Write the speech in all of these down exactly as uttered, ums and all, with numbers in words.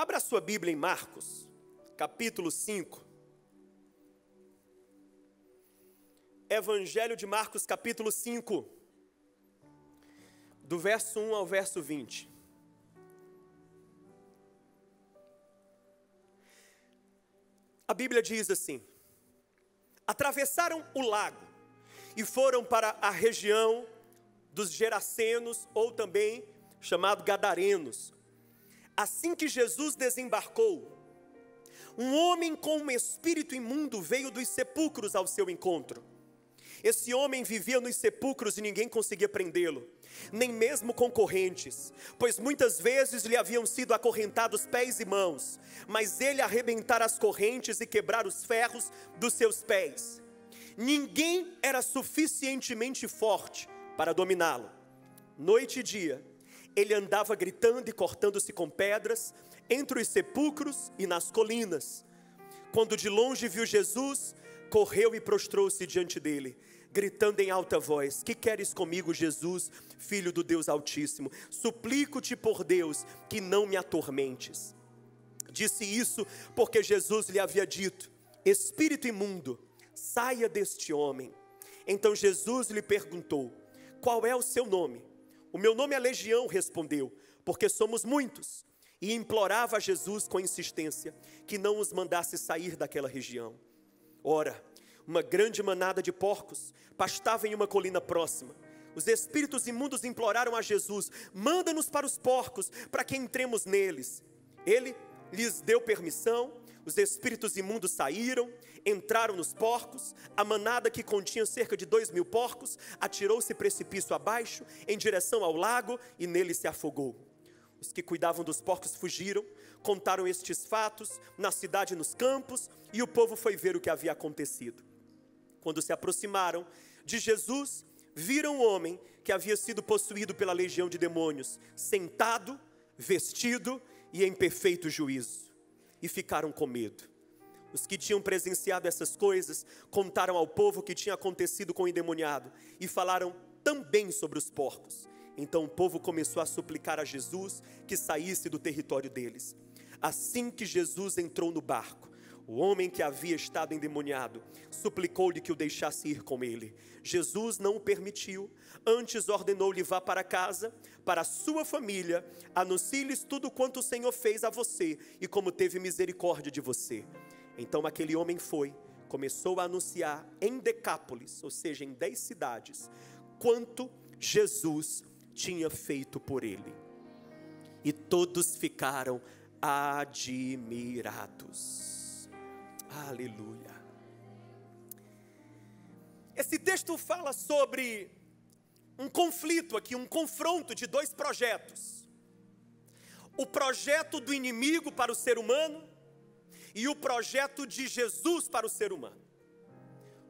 Abra sua Bíblia em Marcos, capítulo cinco. Evangelho de Marcos, capítulo cinco, do verso um ao verso vinte. A Bíblia diz assim: atravessaram o lago e foram para a região dos Gerasenos, ou também chamado Gadarenos. Assim que Jesus desembarcou, um homem com um espírito imundo veio dos sepulcros ao seu encontro. Esse homem vivia nos sepulcros e ninguém conseguia prendê-lo, nem mesmo com correntes, pois muitas vezes lhe haviam sido acorrentados pés e mãos, mas ele arrebentara as correntes e quebrara os ferros dos seus pés. Ninguém era suficientemente forte para dominá-lo. Noite e dia, ele andava gritando e cortando-se com pedras, entre os sepulcros e nas colinas. Quando de longe viu Jesus, correu e prostrou-se diante dele, gritando em alta voz: que queres comigo, Jesus, filho do Deus Altíssimo? Suplico-te por Deus que não me atormentes. Disse isso porque Jesus lhe havia dito: espírito imundo, saia deste homem. Então Jesus lhe perguntou: qual é o seu nome? O meu nome é Legião, respondeu, porque somos muitos. E implorava a Jesus com insistência que não os mandasse sair daquela região. Ora, uma grande manada de porcos pastava em uma colina próxima. Os espíritos imundos imploraram a Jesus: manda-nos para os porcos, para que entremos neles. Ele lhes deu permissão, os espíritos imundos saíram, entraram nos porcos. A manada, que continha cerca de dois mil porcos, atirou-se precipício abaixo, em direção ao lago, e nele se afogou. Os que cuidavam dos porcos fugiram, contaram estes fatos na cidade e nos campos, e o povo foi ver o que havia acontecido. Quando se aproximaram de Jesus, viram um homem que havia sido possuído pela legião de demônios, sentado, vestido e em perfeito juízo, e ficaram com medo. Os que tinham presenciado essas coisas contaram ao povo o que tinha acontecido com o endemoniado, e falaram também sobre os porcos. Então o povo começou a suplicar a Jesus que saísse do território deles. Assim que Jesus entrou no barco, o homem que havia estado endemoniado suplicou-lhe que o deixasse ir com ele. Jesus não o permitiu, antes ordenou-lhe: vá para casa, para a sua família, anuncie-lhes tudo quanto o Senhor fez a você e como teve misericórdia de você. Então aquele homem foi, começou a anunciar em Decápolis, ou seja, em dez cidades, quanto Jesus tinha feito por ele, e todos ficaram admirados. Aleluia. Esse texto fala sobre um conflito aqui, um confronto de dois projetos: o projeto do inimigo para o ser humano e o projeto de Jesus para o ser humano.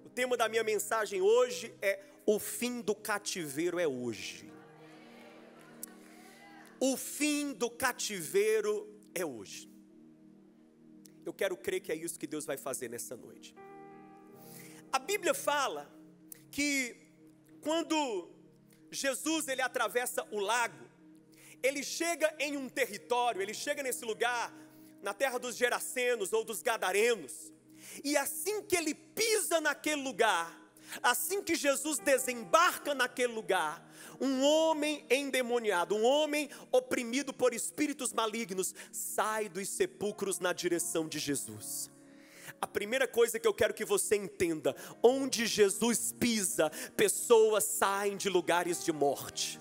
O tema da minha mensagem hoje é: o fim do cativeiro é hoje. O fim do cativeiro é hoje. Eu quero crer que é isso que Deus vai fazer nessa noite. A Bíblia fala que quando Jesus ele atravessa o lago, ele chega em um território, ele chega nesse lugar, na terra dos Gerasenos ou dos Gadarenos, e assim que ele pisa naquele lugar, assim que Jesus desembarca naquele lugar, um homem endemoniado, um homem oprimido por espíritos malignos, sai dos sepulcros na direção de Jesus. A primeira coisa que eu quero que você entenda: onde Jesus pisa, pessoas saem de lugares de morte.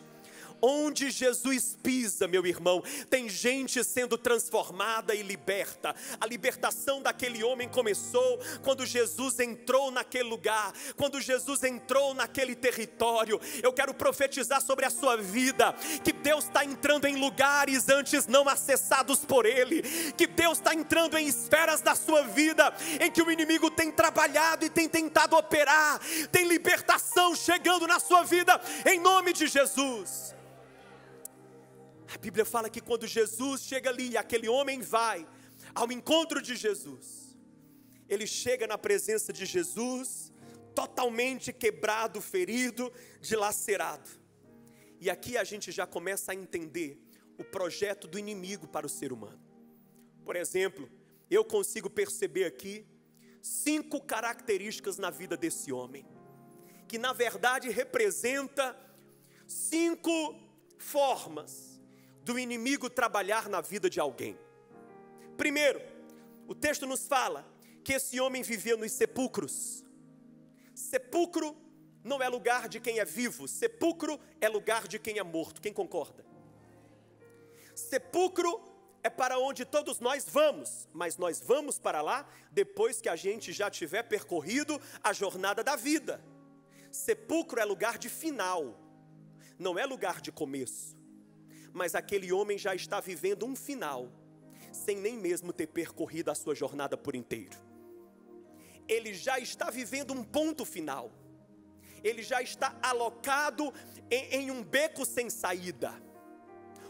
Onde Jesus pisa, meu irmão, tem gente sendo transformada e liberta. A libertação daquele homem começou quando Jesus entrou naquele lugar, quando Jesus entrou naquele território. Eu quero profetizar sobre a sua vida, que Deus está entrando em lugares antes não acessados por Ele, que Deus está entrando em esferas da sua vida, em que o inimigo tem trabalhado e tem tentado operar. Tem libertação chegando na sua vida, em nome de Jesus. A Bíblia fala que quando Jesus chega ali, aquele homem vai ao encontro de Jesus. Ele chega na presença de Jesus, totalmente quebrado, ferido, dilacerado. E aqui a gente já começa a entender o projeto do inimigo para o ser humano. Por exemplo, eu consigo perceber aqui cinco características na vida desse homem, que na verdade representa cinco formas do inimigo trabalhar na vida de alguém. Primeiro, o texto nos fala que esse homem vivia nos sepulcros. Sepulcro não é lugar de quem é vivo, sepulcro é lugar de quem é morto. Quem concorda? Sepulcro é para onde todos nós vamos, mas nós vamos para lá depois que a gente já tiver percorrido a jornada da vida. Sepulcro é lugar de final, não é lugar de começo. Mas aquele homem já está vivendo um final, sem nem mesmo ter percorrido a sua jornada por inteiro. Ele já está vivendo um ponto final. Ele já está alocado em, em um beco sem saída.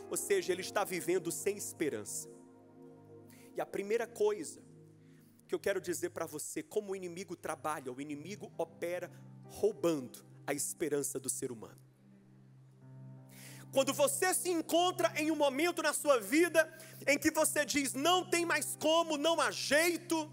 Ou seja, ele está vivendo sem esperança. E a primeira coisa que eu quero dizer para você, como o inimigo trabalha, o inimigo opera roubando a esperança do ser humano. Quando você se encontra em um momento na sua vida em que você diz, não tem mais como, não há jeito,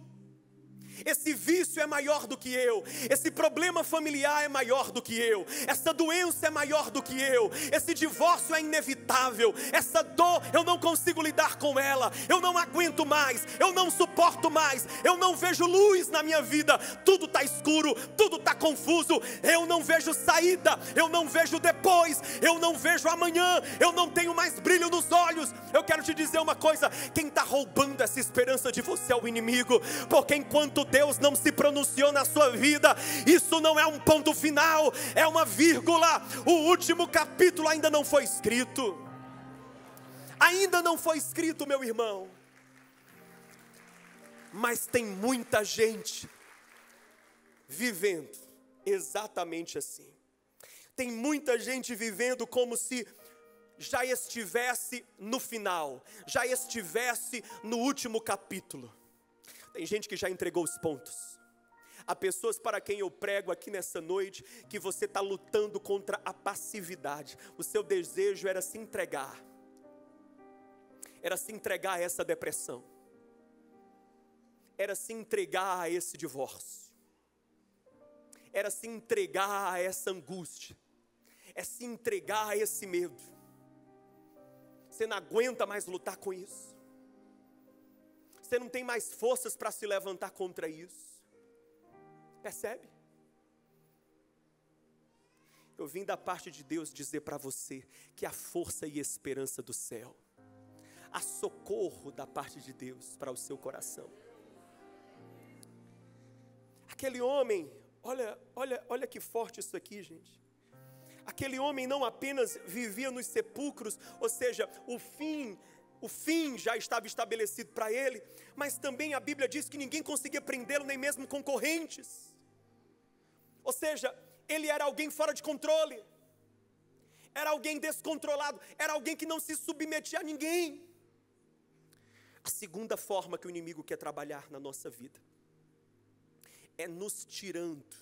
esse vício é maior do que eu, esse problema familiar é maior do que eu, essa doença é maior do que eu, esse divórcio é inevitável, essa dor eu não consigo lidar com ela, eu não aguento mais, eu não suporto mais, eu não vejo luz na minha vida, tudo está escuro, tudo está confuso, eu não vejo saída, eu não vejo depois, eu não vejo amanhã, eu não tenho mais brilho nos olhos. Eu quero te dizer uma coisa, quem está roubando essa esperança de você é o inimigo, porque enquanto Deus não se pronunciou na sua vida, isso não é um ponto final, é uma vírgula, o último capítulo ainda não foi escrito, ainda não foi escrito, meu irmão. Mas tem muita gente vivendo exatamente assim, tem muita gente vivendo como se já estivesse no final, já estivesse no último capítulo. Tem gente que já entregou os pontos. Há pessoas para quem eu prego aqui nessa noite, que você está lutando contra a passividade. O seu desejo era se entregar. Era se entregar a essa depressão. Era se entregar a esse divórcio. Era se entregar a essa angústia. É se entregar a esse medo. Você não aguenta mais lutar com isso. Você não tem mais forças para se levantar contra isso. Percebe? Eu vim da parte de Deus dizer para você que a força e esperança do céu, há socorro da parte de Deus para o seu coração. Aquele homem, olha, olha, olha que forte isso aqui, gente. Aquele homem não apenas vivia nos sepulcros, ou seja, o fim... O fim já estava estabelecido para ele, mas também a Bíblia diz que ninguém conseguia prendê-lo, nem mesmo concorrentes. Ou seja, ele era alguém fora de controle, era alguém descontrolado, era alguém que não se submetia a ninguém. A segunda forma que o inimigo quer trabalhar na nossa vida é nos tirando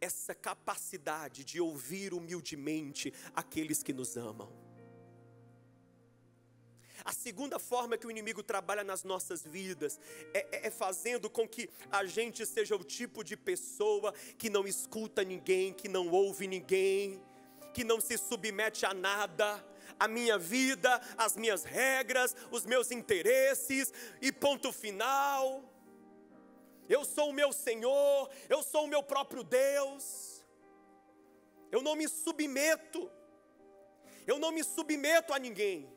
essa capacidade de ouvir humildemente aqueles que nos amam. A segunda forma que o inimigo trabalha nas nossas vidas é, é fazendo com que a gente seja o tipo de pessoa que não escuta ninguém, que não ouve ninguém, que não se submete a nada, a minha vida, as minhas regras, os meus interesses e ponto final. Eu sou o meu Senhor, eu sou o meu próprio Deus, eu não me submeto, eu não me submeto a ninguém.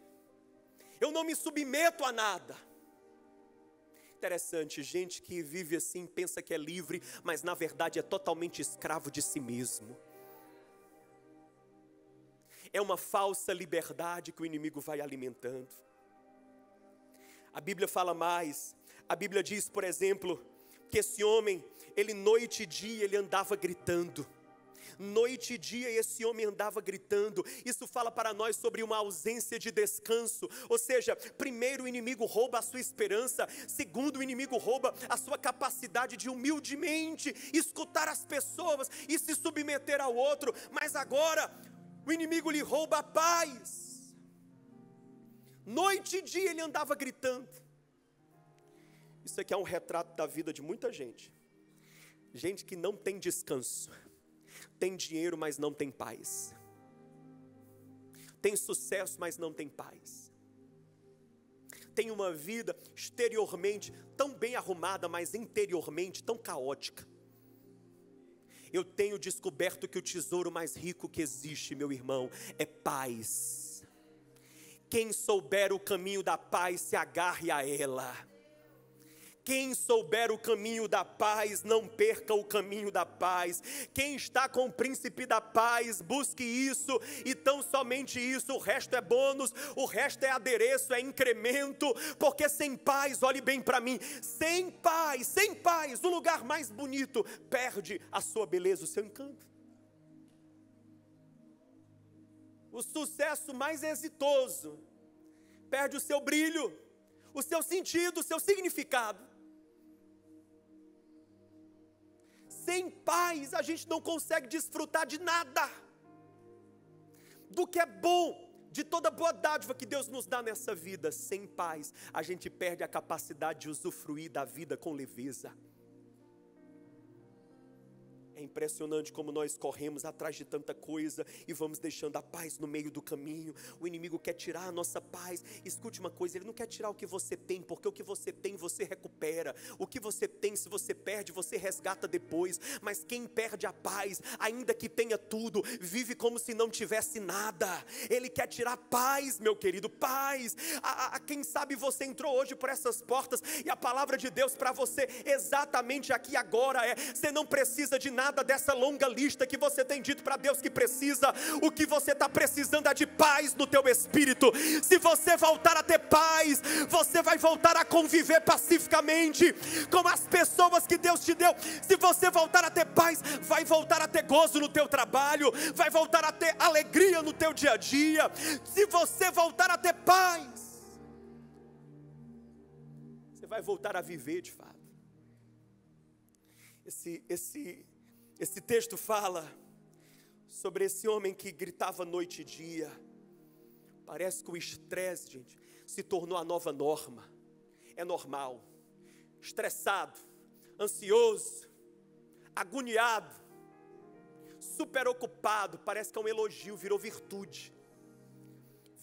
Eu não me submeto a nada. Interessante, gente que vive assim, pensa que é livre, mas na verdade é totalmente escravo de si mesmo. É uma falsa liberdade que o inimigo vai alimentando. A Bíblia fala mais. A Bíblia diz, por exemplo, que esse homem, ele noite e dia, ele andava gritando. Noite e dia esse homem andava gritando. Isso fala para nós sobre uma ausência de descanso. Ou seja, primeiro o inimigo rouba a sua esperança. Segundo, o inimigo rouba a sua capacidade de humildemente escutar as pessoas e se submeter ao outro. Mas agora, o inimigo lhe rouba a paz. Noite e dia ele andava gritando. Isso aqui é um retrato da vida de muita gente. Gente que não tem descanso. Tem dinheiro, mas não tem paz. Tem sucesso, mas não tem paz. Tem uma vida exteriormente tão bem arrumada, mas interiormente tão caótica. Eu tenho descoberto que o tesouro mais rico que existe, meu irmão, é paz. Quem souber o caminho da paz, se agarre a ela. Quem souber o caminho da paz, não perca o caminho da paz. Quem está com o príncipe da paz, busque isso, e tão somente isso. O resto é bônus, o resto é adereço, é incremento, porque sem paz, olhe bem para mim, sem paz, sem paz, o lugar mais bonito perde a sua beleza, o seu encanto. O sucesso mais exitoso perde o seu brilho, o seu sentido, o seu significado. Sem paz, a gente não consegue desfrutar de nada, do que é bom, de toda boa dádiva que Deus nos dá nessa vida. Sem paz, a gente perde a capacidade de usufruir da vida com leveza. É impressionante como nós corremos atrás de tanta coisa e vamos deixando a paz no meio do caminho. O inimigo quer tirar a nossa paz. Escute uma coisa, ele não quer tirar o que você tem, porque o que você tem você recupera. O que você tem, se você perde, você resgata depois. Mas quem perde a paz, ainda que tenha tudo, vive como se não tivesse nada. Ele quer tirar paz, meu querido, paz. A, a, quem sabe você entrou hoje por essas portas e a palavra de Deus para você exatamente aqui agora é: você não precisa de nada. Nada dessa longa lista que você tem dito para Deus que precisa. O que você está precisando é de paz no teu espírito. Se você voltar a ter paz, você vai voltar a conviver pacificamente com as pessoas que Deus te deu. Se você voltar a ter paz, vai voltar a ter gozo no teu trabalho, vai voltar a ter alegria no teu dia a dia. Se você voltar a ter paz, você vai voltar a viver de fato. Esse... esse Esse texto fala sobre esse homem que gritava noite e dia. Parece que o estresse, gente, se tornou a nova norma. É normal. Estressado, ansioso, agoniado, superocupado. Parece que é um elogio, virou virtude.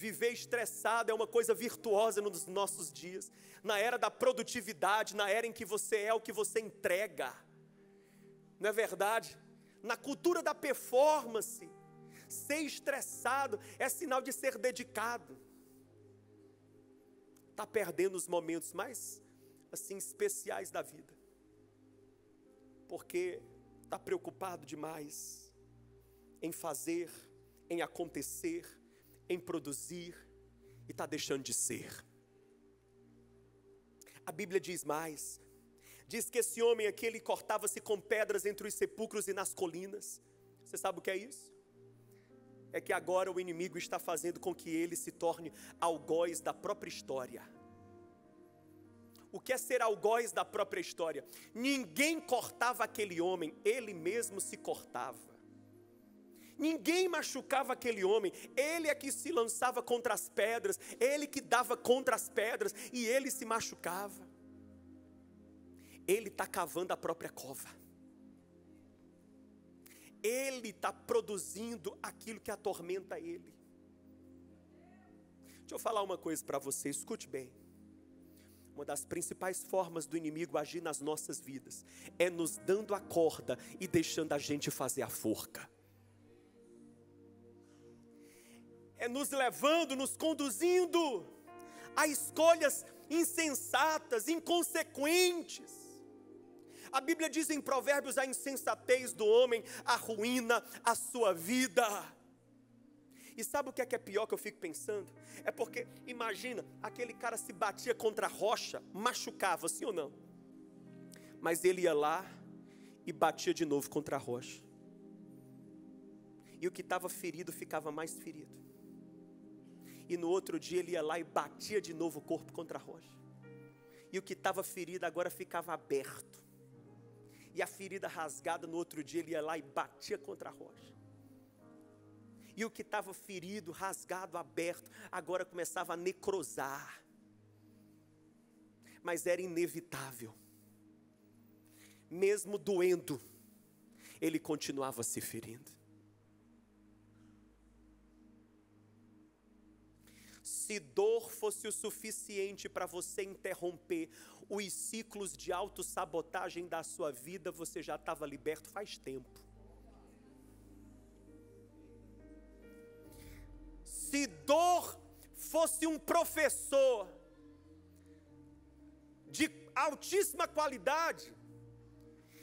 Viver estressado é uma coisa virtuosa nos nossos dias. Na era da produtividade, na era em que você é o que você entrega. Não é verdade? Na cultura da performance, ser estressado é sinal de ser dedicado. Está perdendo os momentos mais, assim, especiais da vida, porque está preocupado demais em fazer, em acontecer, em produzir, e está deixando de ser. A Bíblia diz mais. Diz que esse homem aqui, ele cortava-se com pedras entre os sepulcros e nas colinas. Você sabe o que é isso? É que agora o inimigo está fazendo com que ele se torne algoz da própria história. O que é ser algoz da própria história? Ninguém cortava aquele homem, ele mesmo se cortava. Ninguém machucava aquele homem, ele é que se lançava contra as pedras, ele que dava contra as pedras, e ele se machucava. Ele está cavando a própria cova. Ele está produzindo aquilo que atormenta ele. Deixa eu falar uma coisa para você, escute bem. Uma das principais formas do inimigo agir nas nossas vidas é nos dando a corda e deixando a gente fazer a forca. É nos levando, nos conduzindo a escolhas insensatas, inconsequentes. A Bíblia diz em Provérbios: a insensatez do homem arruína a sua vida. E sabe o que é que é pior que eu fico pensando? É porque, imagina, aquele cara se batia contra a rocha, machucava, sim ou não? Mas ele ia lá e batia de novo contra a rocha. E o que estava ferido ficava mais ferido. E no outro dia ele ia lá e batia de novo o corpo contra a rocha. E o que estava ferido agora ficava aberto. E a ferida rasgada, no outro dia ele ia lá e batia contra a rocha. E o que estava ferido, rasgado, aberto, agora começava a necrosar. mas era inevitável. Mesmo doendo, ele continuava se ferindo. Se dor fosse o suficiente para você interromper os ciclos de autossabotagem da sua vida, você já estava liberto faz tempo. Se dor fosse um professor de altíssima qualidade,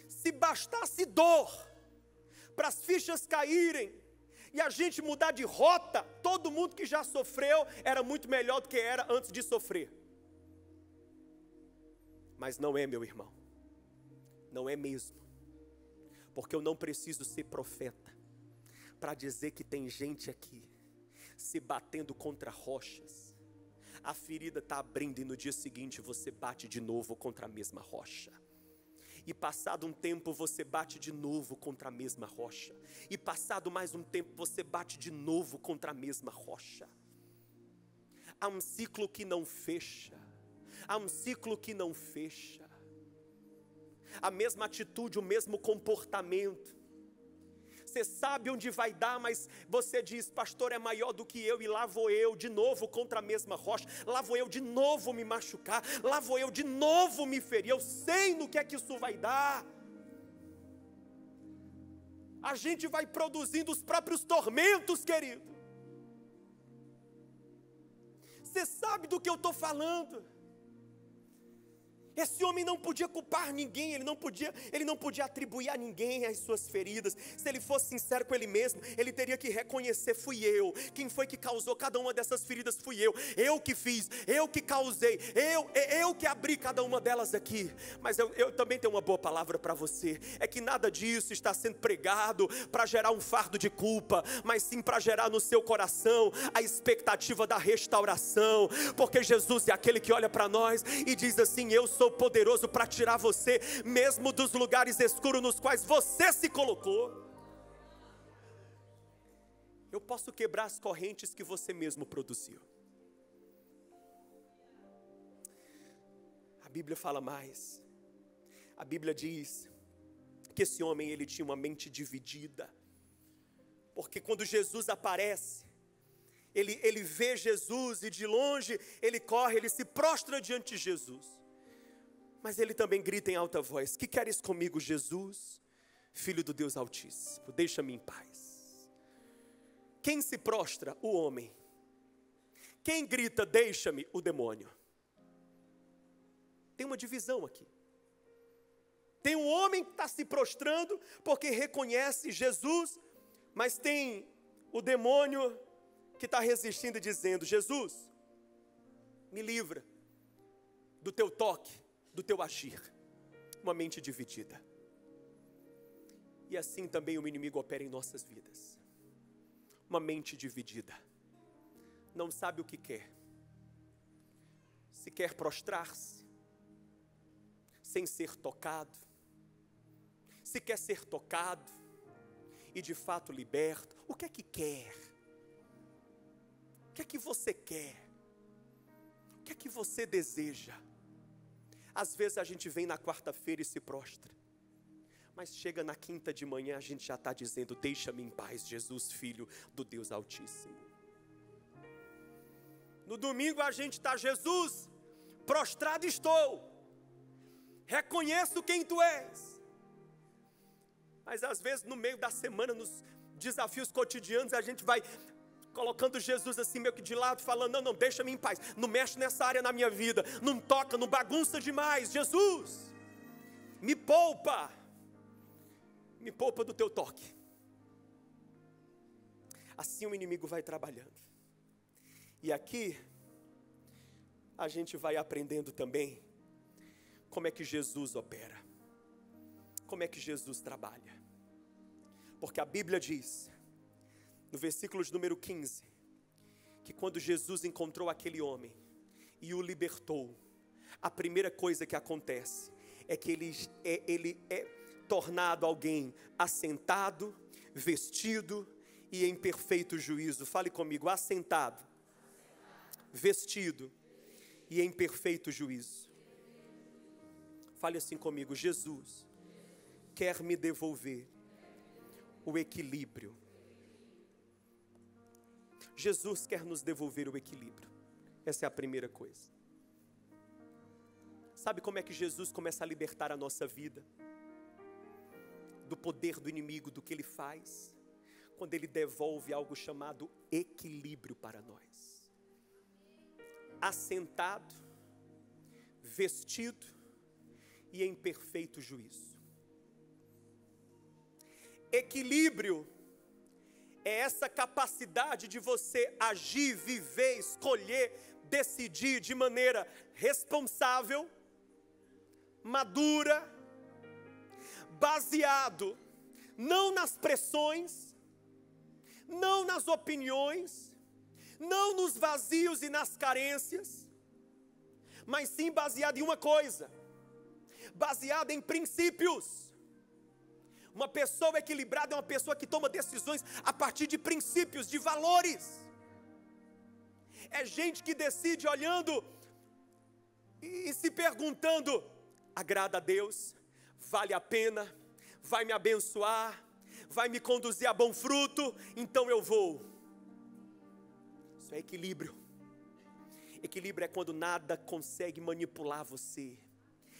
se bastasse dor para as fichas caírem e a gente mudar de rota, todo mundo que já sofreu era muito melhor do que era antes de sofrer. Mas não é, meu irmão, não é mesmo, porque eu não preciso ser profeta para dizer que tem gente aqui se batendo contra rochas, a ferida está abrindo e no dia seguinte você bate de novo contra a mesma rocha. E passado um tempo você bate de novo contra a mesma rocha. E passado mais um tempo você bate de novo contra a mesma rocha. Há um ciclo que não fecha. Há um ciclo que não fecha. A mesma atitude, o mesmo comportamento. Você sabe onde vai dar, mas você diz, pastor é maior do que eu, e lá vou eu de novo contra a mesma rocha, lá vou eu de novo me machucar, lá vou eu de novo me ferir, eu sei no que é que isso vai dar. A gente vai produzindo os próprios tormentos, querido. Você sabe do que eu estou falando. Esse homem não podia culpar ninguém, ele não podia, ele não podia atribuir a ninguém as suas feridas. Se ele fosse sincero com ele mesmo, ele teria que reconhecer, fui eu, quem foi que causou cada uma dessas feridas fui eu, eu que fiz, eu que causei, eu, eu que abri cada uma delas aqui. Mas eu, eu também tenho uma boa palavra para você, é que nada disso está sendo pregado para gerar um fardo de culpa, mas sim para gerar no seu coração a expectativa da restauração, porque Jesus é aquele que olha para nós e diz assim, eu sou sou poderoso para tirar você mesmo dos lugares escuros nos quais você se colocou. Eu posso quebrar as correntes que você mesmo produziu. A Bíblia fala mais. A Bíblia diz que esse homem, ele tinha uma mente dividida, porque quando Jesus aparece, ele, ele vê Jesus e de longe ele corre, ele se prostra diante de Jesus. Mas ele também grita em alta voz, que queres comigo, Jesus, Filho do Deus Altíssimo, deixa-me em paz. Quem se prostra? O homem. Quem grita, deixa-me? O demônio. Tem uma divisão aqui. Tem um homem que está se prostrando porque reconhece Jesus, mas tem o demônio que está resistindo e dizendo, Jesus, me livra do teu toque, do teu agir. Uma mente dividida. E assim também o inimigo opera em nossas vidas. Uma mente dividida. Não sabe o que quer. Se quer prostrar-se, sem ser tocado. Se quer ser tocado, e de fato liberto. O que é que quer? O que é que você quer? O que é que você deseja? Às vezes a gente vem na quarta-feira e se prostra, mas chega na quinta de manhã, a gente já está dizendo, deixa-me em paz, Jesus, Filho do Deus Altíssimo. No domingo a gente está, Jesus, prostrado estou, reconheço quem tu és. Mas às vezes no meio da semana, nos desafios cotidianos, a gente vai colocando Jesus assim meio que de lado, falando, não, não, deixa-me em paz, não mexe nessa área na minha vida, não toca, não bagunça demais, Jesus, me poupa, me poupa do teu toque. Assim o inimigo vai trabalhando, e aqui a gente vai aprendendo também como é que Jesus opera, como é que Jesus trabalha, porque a Bíblia diz, no versículo de número quinze, que quando Jesus encontrou aquele homem e o libertou, a primeira coisa que acontece é que ele é, ele é tornado alguém assentado, vestido e em perfeito juízo. Fale comigo, assentado, vestido e em perfeito juízo. Fale assim comigo: Jesus quer me devolver o equilíbrio. Jesus quer nos devolver o equilíbrio. Essa é a primeira coisa. Sabe como é que Jesus começa a libertar a nossa vida do poder do inimigo, do que ele faz? Quando ele devolve algo chamado equilíbrio para nós. Assentado, vestido e em perfeito juízo. Equilíbrio é essa capacidade de você agir, viver, escolher, decidir de maneira responsável, madura, baseado não nas pressões, não nas opiniões, não nos vazios e nas carências, mas sim baseado em uma coisa, baseado em princípios. Uma pessoa equilibrada é uma pessoa que toma decisões a partir de princípios, de valores. É gente que decide olhando e se perguntando: agrada a Deus? Vale a pena? Vai me abençoar? Vai me conduzir a bom fruto? Então eu vou. Isso é equilíbrio. Equilíbrio é quando nada consegue manipular você.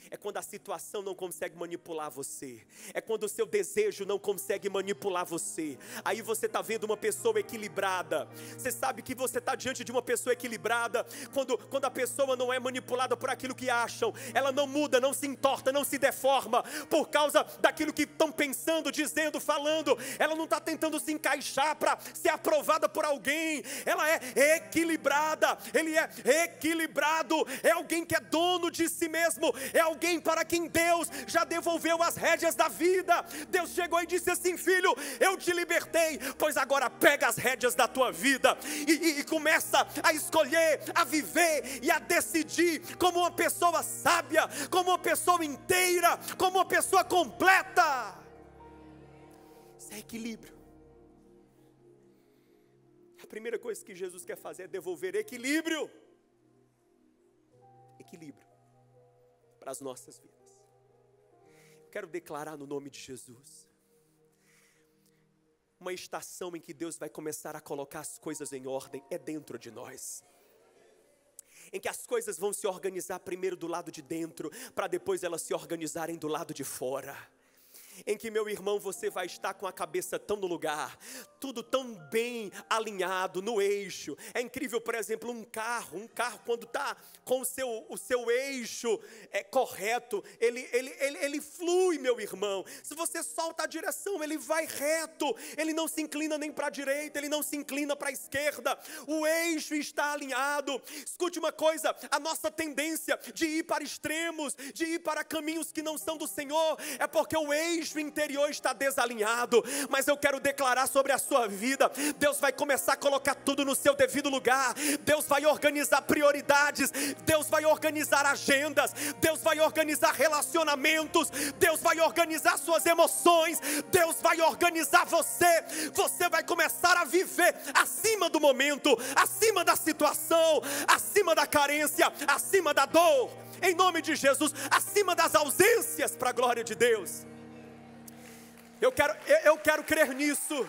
É quando a situação não consegue manipular você. É quando o seu desejo não consegue manipular você. Aí você está vendo uma pessoa equilibrada. Você sabe que você está diante de uma pessoa equilibrada quando, quando a pessoa não é manipulada por aquilo que acham. Ela não muda, não se entorta, não se deforma por causa daquilo que estão pensando, dizendo, falando. Ela não está tentando se encaixar para ser aprovada por alguém. Ela é equilibrada. Ele é equilibrado. É alguém que é dono de si mesmo. É alguém para quem Deus já devolveu as rédeas da vida. Deus chegou e disse assim: filho, eu te libertei, pois agora pega as rédeas da tua vida e, e, e começa a escolher, a viver e a decidir como uma pessoa sábia, como uma pessoa inteira, como uma pessoa completa. Isso é equilíbrio. A primeira coisa que Jesus quer fazer é devolver equilíbrio. Equilíbrio para as nossas vidas. Eu quero declarar no nome de Jesus uma estação em que Deus vai começar a colocar as coisas em ordem, é dentro de nós. Em que as coisas vão se organizar primeiro do lado de dentro, para depois elas se organizarem do lado de fora. Em que, meu irmão, você vai estar com a cabeça tão no lugar, tudo tão bem alinhado, no eixo. É incrível, por exemplo, um carro, um carro quando está com o seu, o seu eixo é, correto, ele, ele, ele, ele flui, meu irmão. Se você solta a direção, ele vai reto, ele não se inclina nem para a direita, ele não se inclina para a esquerda, o eixo está alinhado. Escute uma coisa, a nossa tendência de ir para extremos, de ir para caminhos que não são do Senhor, é porque o eixo O interior está desalinhado. Mas eu quero declarar sobre a sua vida: Deus vai começar a colocar tudo no seu devido lugar. Deus vai organizar prioridades, Deus vai organizar agendas, Deus vai organizar relacionamentos, Deus vai organizar suas emoções, Deus vai organizar você. Você vai começar a viver acima do momento, acima da situação, acima da carência, acima da dor, em nome de Jesus, acima das ausências, para a glória de Deus. Eu quero, eu quero crer nisso.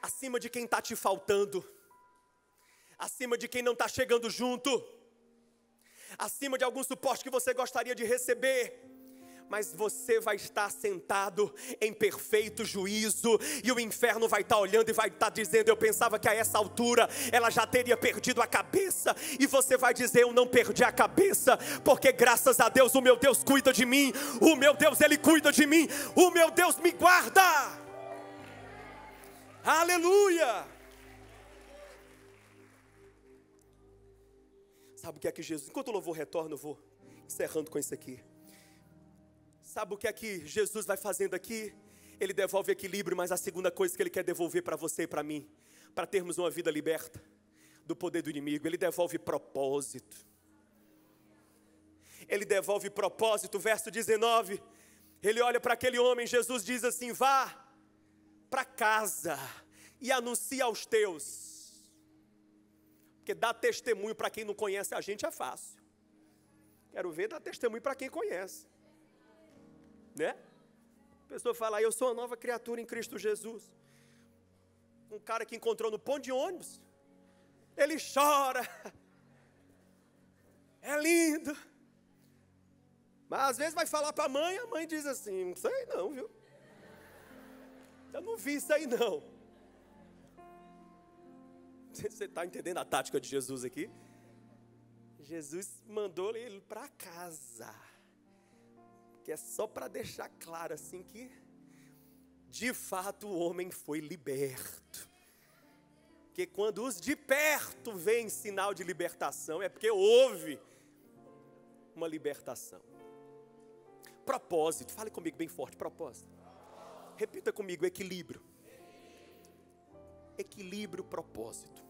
Acima de quem está te faltando, acima de quem não está chegando junto, acima de algum suporte que você gostaria de receber, mas você vai estar sentado em perfeito juízo, e o inferno vai estar olhando e vai estar dizendo: eu pensava que a essa altura ela já teria perdido a cabeça. E você vai dizer: eu não perdi a cabeça, porque graças a Deus o meu Deus cuida de mim, o meu Deus ele cuida de mim, o meu Deus me guarda. Aleluia! Sabe o que é que Jesus... Enquanto o louvor retorna, eu vou encerrando com isso aqui. Sabe o que é que Jesus vai fazendo aqui? Ele devolve equilíbrio, mas a segunda coisa que ele quer devolver para você e para mim, para termos uma vida liberta do poder do inimigo, ele devolve propósito. Ele devolve propósito, verso dezenove, ele olha para aquele homem, Jesus diz assim: vá para casa e anuncia aos teus. Porque dar testemunho para quem não conhece a gente é fácil. Quero ver dar testemunho para quem conhece. Né? A pessoa fala, eu sou uma nova criatura em Cristo Jesus. Um cara que encontrou no ponto de ônibus, ele chora. É lindo. Mas às vezes vai falar para a mãe, a mãe diz assim, não sei não, viu? Eu não vi isso aí não. Você está entendendo a tática de Jesus aqui? Jesus mandou ele para casa. Que é só para deixar claro assim que, de fato, o homem foi liberto. Porque quando os de perto veem sinal de libertação, é porque houve uma libertação. Propósito, fale comigo bem forte, propósito. Repita comigo, equilíbrio. Equilíbrio, propósito.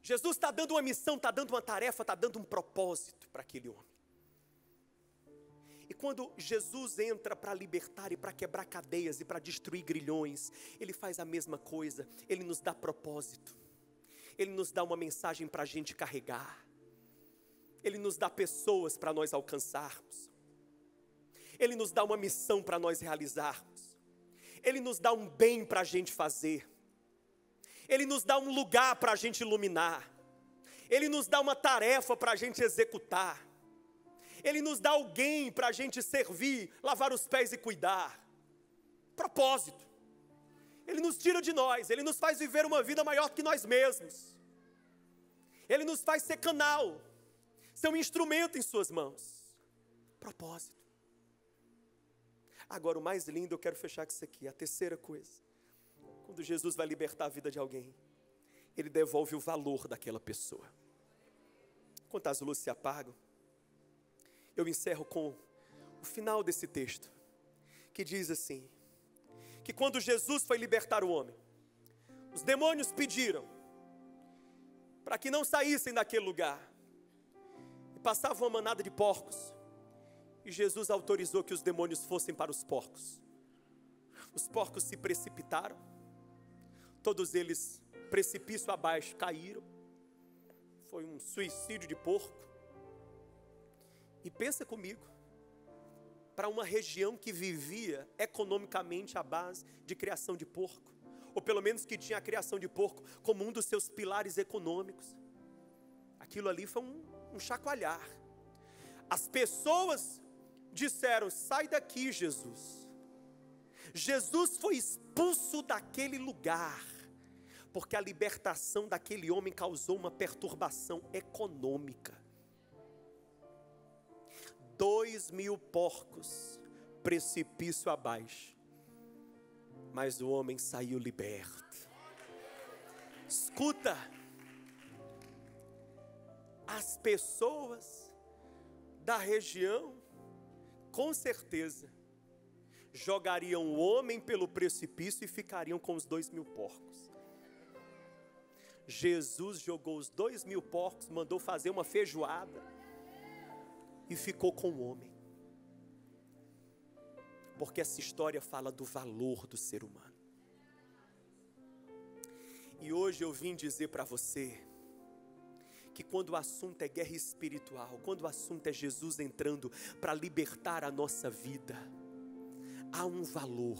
Jesus está dando uma missão, está dando uma tarefa, está dando um propósito para aquele homem. E quando Jesus entra para libertar e para quebrar cadeias e para destruir grilhões, Ele faz a mesma coisa, Ele nos dá propósito. Ele nos dá uma mensagem para a gente carregar. Ele nos dá pessoas para nós alcançarmos. Ele nos dá uma missão para nós realizarmos. Ele nos dá um bem para a gente fazer. Ele nos dá um lugar para a gente iluminar. Ele nos dá uma tarefa para a gente executar. Ele nos dá alguém para a gente servir, lavar os pés e cuidar. Propósito. Ele nos tira de nós, Ele nos faz viver uma vida maior que nós mesmos. Ele nos faz ser canal, ser um instrumento em Suas mãos. Propósito. Agora, o mais lindo, eu quero fechar com isso aqui, a terceira coisa. Quando Jesus vai libertar a vida de alguém, Ele devolve o valor daquela pessoa. Enquanto as luzes se apagam, eu encerro com o final desse texto, que diz assim, que quando Jesus foi libertar o homem, os demônios pediram para que não saíssem daquele lugar. E passava uma manada de porcos. E Jesus autorizou que os demônios fossem para os porcos. Os porcos se precipitaram. Todos eles, precipício abaixo, caíram. Foi um suicídio de porco. E pensa comigo, para uma região que vivia economicamente à base de criação de porco, ou pelo menos que tinha a criação de porco como um dos seus pilares econômicos, aquilo ali foi um, um chacoalhar. As pessoas disseram, sai daqui, Jesus. Jesus foi expulso daquele lugar, porque a libertação daquele homem causou uma perturbação econômica. Dois mil porcos, precipício abaixo, mas o homem saiu liberto. Escuta, as pessoas da região, com certeza, jogariam o homem pelo precipício e ficariam com os dois mil porcos. Jesus jogou os dois mil porcos, mandou fazer uma feijoada e ficou com o homem. Porque essa história fala do valor do ser humano. E hoje eu vim dizer para você que quando o assunto é guerra espiritual, quando o assunto é Jesus entrando para libertar a nossa vida, há um valor,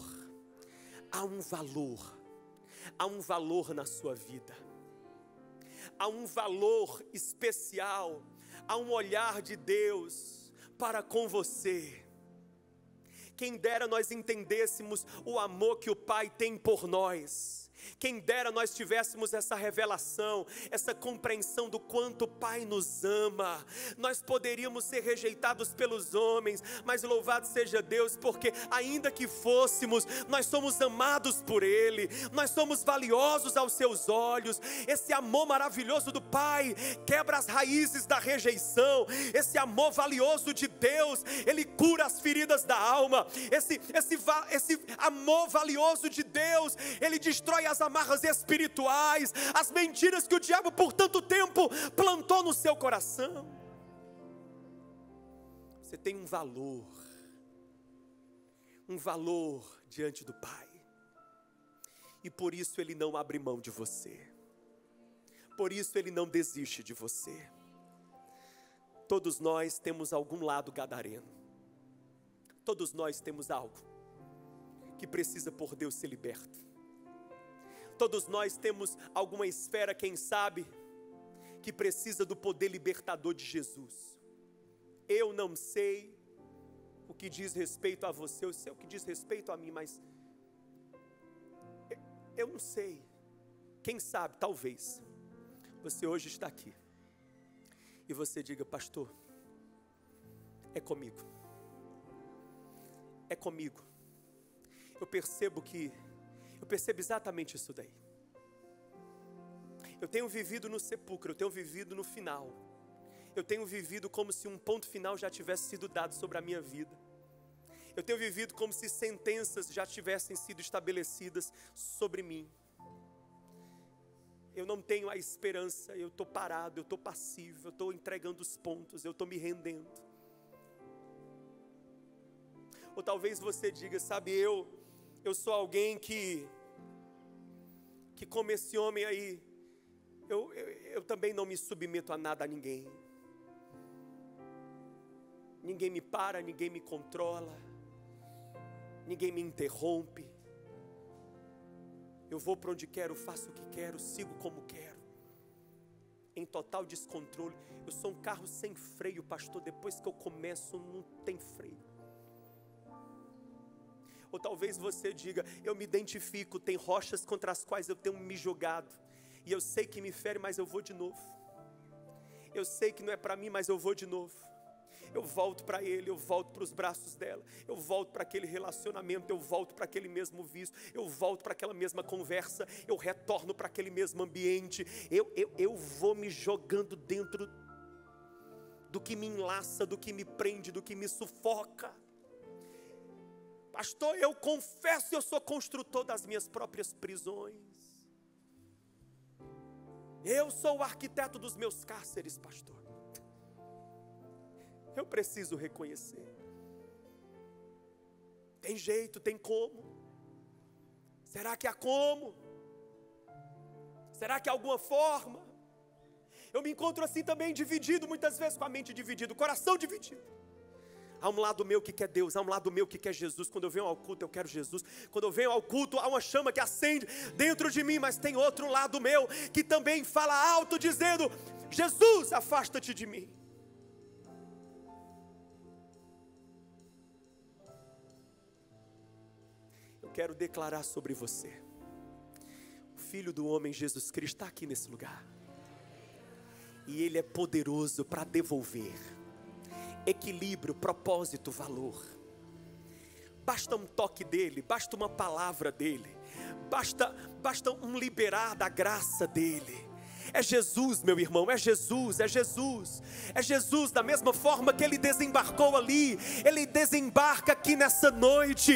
há um valor, há um valor na sua vida, há um valor especial, há um olhar de Deus para com você. Quem dera nós entendêssemos o amor que o Pai tem por nós, quem dera nós tivéssemos essa revelação, essa compreensão do quanto o Pai nos ama. Nós poderíamos ser rejeitados pelos homens, mas louvado seja Deus, porque ainda que fôssemos, nós somos amados por Ele, nós somos valiosos aos Seus olhos. Esse amor maravilhoso do Pai quebra as raízes da rejeição. Esse amor valioso de Deus, Ele cura as feridas da alma. Esse, esse, esse amor valioso de Deus, Ele destrói as amarras espirituais, as mentiras que o diabo por tanto tempo plantou no seu coração. Você tem um valor, um valor diante do Pai, e por isso Ele não abre mão de você. por isso Ele não desiste de você. Todos nós temos algum lado gadareno. Todos nós temos algo que precisa por Deus ser liberto. Todos nós temos alguma esfera, quem sabe, que precisa do poder libertador de Jesus. Eu não sei o que diz respeito a você, eu sei o que diz respeito a mim, mas eu, eu não sei. Quem sabe, talvez, você hoje está aqui e você diga: pastor, é comigo, é comigo, eu percebo que, eu percebo exatamente isso daí, eu tenho vivido no sepulcro, eu tenho vivido no final, eu tenho vivido como se um ponto final já tivesse sido dado sobre a minha vida, eu tenho vivido como se sentenças já tivessem sido estabelecidas sobre mim. Eu não tenho a esperança, eu estou parado, eu estou passivo, eu estou entregando os pontos, eu estou me rendendo. Ou talvez você diga: sabe, eu, eu sou alguém que, que como esse homem aí, eu, eu, eu também não me submeto a nada, a ninguém. Ninguém me para, ninguém me controla, ninguém me interrompe. Eu vou para onde quero, faço o que quero, sigo como quero. Em total descontrole. Eu sou um carro sem freio, pastor. Depois que eu começo, não tem freio. Ou talvez você diga: eu me identifico, tem rochas contra as quais eu tenho me jogado. E eu sei que me fere, mas eu vou de novo. Eu sei que não é para mim, mas eu vou de novo. Eu volto para ele, eu volto para os braços dela, eu volto para aquele relacionamento, eu volto para aquele mesmo vício, eu volto para aquela mesma conversa, eu retorno para aquele mesmo ambiente, eu, eu, eu vou me jogando dentro do que me enlaça, do que me prende, do que me sufoca. Pastor, eu confesso, eu sou construtor das minhas próprias prisões, eu sou o arquiteto dos meus cárceres, pastor. Eu preciso reconhecer. Tem jeito, tem como? Será que há como? Será que há alguma forma? Eu me encontro assim também, dividido, muitas vezes com a mente dividida, o coração dividido. Há um lado meu que quer Deus, há um lado meu que quer Jesus. Quando eu venho ao culto, eu quero Jesus. Quando eu venho ao culto, há uma chama que acende dentro de mim, mas tem outro lado meu que também fala alto, dizendo: Jesus, afasta-te de mim. Quero declarar sobre você: o Filho do Homem, Jesus Cristo, está aqui nesse lugar. E Ele é poderoso para devolver equilíbrio, propósito, valor. Basta um toque dEle, basta uma palavra dEle, basta, basta um liberar da graça dEle. É Jesus, meu irmão, é Jesus, é Jesus, é Jesus. Da mesma forma que Ele desembarcou ali, Ele desembarca aqui nessa noite,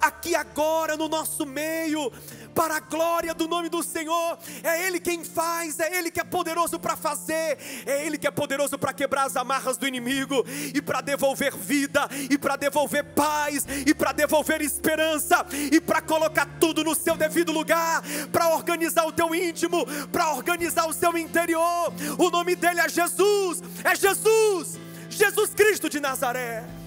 aqui agora no nosso meio, para a glória do nome do Senhor. É Ele quem faz, é Ele que é poderoso para fazer, é Ele que é poderoso para quebrar as amarras do inimigo, e para devolver vida, e para devolver paz, e para devolver esperança, e para colocar tudo no seu devido lugar, para organizar o teu íntimo, para organizar o seu interior. O nome dele é Jesus, é Jesus, Jesus Cristo de Nazaré.